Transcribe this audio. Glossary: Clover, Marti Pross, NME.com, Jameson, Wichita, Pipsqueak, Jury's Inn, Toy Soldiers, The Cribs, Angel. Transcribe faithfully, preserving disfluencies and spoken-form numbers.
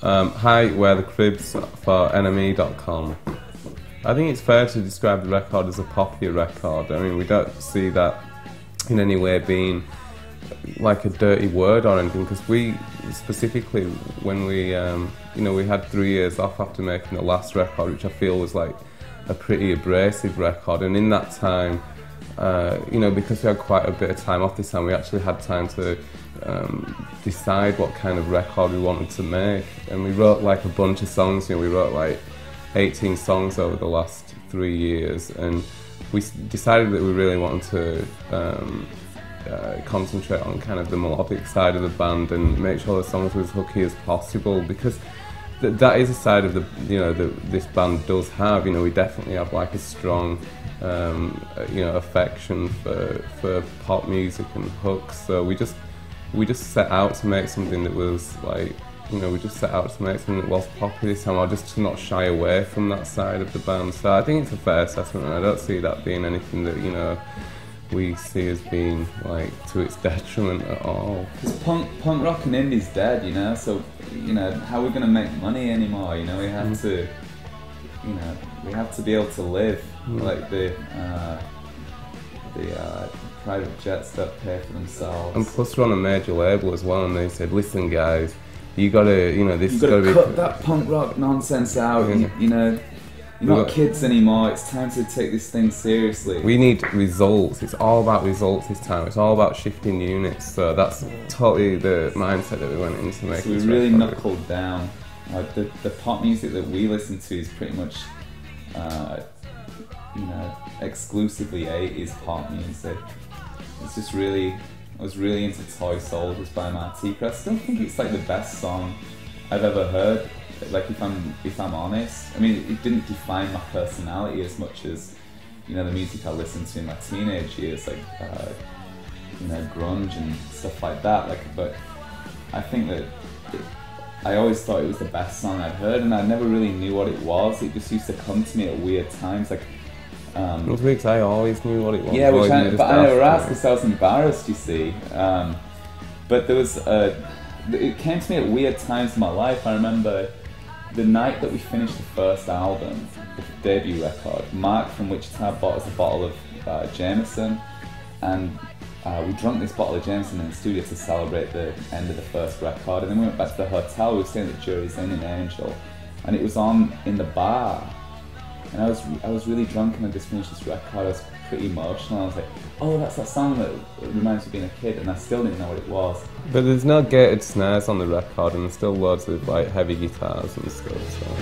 Um, hi, we're the Cribs for N M E dot com. I think it's fair to describe the record as a popular record. I mean, we don't see that in any way being like a dirty word or anything, because we specifically, when we, um, you know, we had three years off after making the last record, which I feel was like a pretty abrasive record, and in that time, uh, you know, because we had quite a bit of time off this time, we actually had time to um, decide what kind of record we wanted to make, and we wrote like a bunch of songs. You know, we wrote like eighteen songs over the last three years, and we decided that we really wanted to um, uh, concentrate on kind of the melodic side of the band and make sure the songs were as hooky as possible, because th that is a side of the, you know, the, this band does have. You know, we definitely have like a strong, um, you know, affection for for pop music and hooks. So we just we just set out to make something that was like, you know, we just set out to make something that was popular this time, or just to not shy away from that side of the band. So I think it's a fair assessment, and I don't see that being anything that, you know, we see as being, like, to its detriment at all. Because punk, punk rock and indie's dead, you know, so, you know, how are we going to make money anymore, you know? We have mm. to, you know, we have to be able to live, mm. like the, uh, the, uh, private jets that pay for themselves. And plus we're on a major label as well, and they said, listen guys, you gotta, you know, this you gotta, gotta cut be... that punk rock nonsense out. Yeah. You, you know, you're not kids anymore. It's time to take this thing seriously. We need results. It's all about results this time. It's all about shifting units. So that's totally the mindset that we went into making. So we really knuckled down. Like the the pop music that we listen to is pretty much, uh, you know, exclusively eighties pop music. It's just really. I was really into Toy Soldiers by Marti Pross. I still think it's like the best song I've ever heard. Like if I'm if I'm honest, I mean it didn't define my personality as much as, you know, the music I listened to in my teenage years, like uh, you know, grunge and stuff like that. Like, but I think that it, I always thought it was the best song I'd heard, and I never really knew what it was. It just used to come to me at weird times, like. Um, because I always knew what it was. Yeah, which I, but I never asked because I was embarrassed, you see. Um, but there was a, it came to me at weird times in my life. I remember the night that we finished the first album, the debut record, Mark from Wichita bought us a bottle of uh, Jameson, and uh, we drank this bottle of Jameson in the studio to celebrate the end of the first record, and then we went back to the hotel. We were staying at Jury's Inn in Angel, and it was on in the bar. And I was I was really drunk, and I just finished this record. I was pretty emotional. I was like, oh, that's that song that reminds me of being a kid, and I still didn't know what it was. But there's no gated snares on the record, and there's still loads of like heavy guitars and stuff. So.